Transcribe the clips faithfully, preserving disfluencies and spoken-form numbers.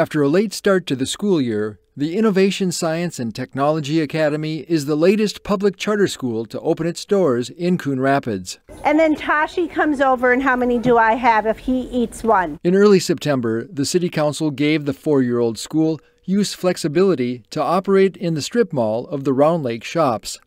After a late start to the school year, the Innovation Science and Technology Academy is the latest public charter school to open its doors in Coon Rapids. And then Tashi comes over, and how many do I have if he eats one? In early September, the City Council gave the four-year-old school use flexibility to operate in the strip mall of the Round Lake Shops.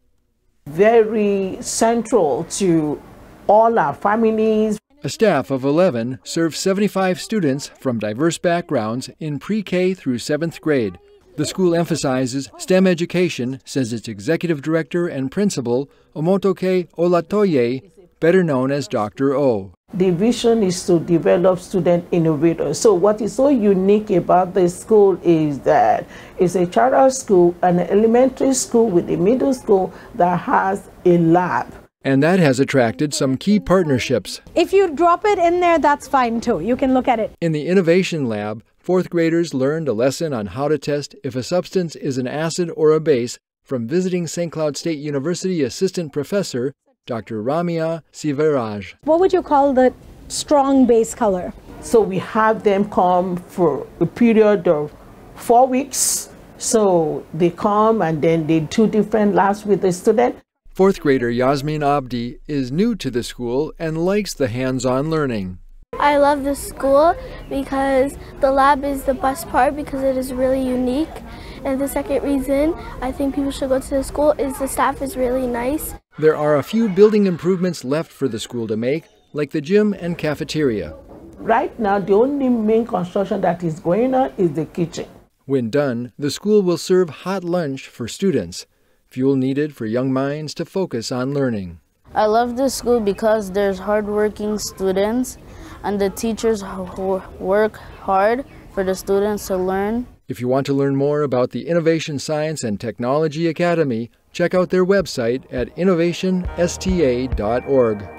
Very central to all our families. A staff of eleven serves seventy-five students from diverse backgrounds in pre-K through seventh grade. The school emphasizes STEM education, says its executive director and principal, Omotoke Olatoye, better known as Doctor O. The vision is to develop student innovators. So what is so unique about this school is that it's a charter school, an elementary school with a middle school that has a lab. And that has attracted some key partnerships. If you drop it in there, that's fine too. You can look at it. In the Innovation Lab, fourth graders learned a lesson on how to test if a substance is an acid or a base from visiting Saint Cloud State University assistant professor, Doctor Ramya Sivaraj. What would you call the strong base color? So we have them come for a period of four weeks. So they come and then they do two different labs with the student. Fourth grader Yasmin Abdi is new to the school and likes the hands-on learning. I love the school because the lab is the best part because it is really unique. And the second reason I think people should go to the school is the staff is really nice. There are a few building improvements left for the school to make, like the gym and cafeteria. Right now, the only main construction that is going on is the kitchen. When done, the school will serve hot lunch for students. Fuel needed for young minds to focus on learning. I love this school because there's hardworking students and the teachers who work hard for the students to learn. If you want to learn more about the Innovation Science and Technology Academy, check out their website at innovation S T A dot org.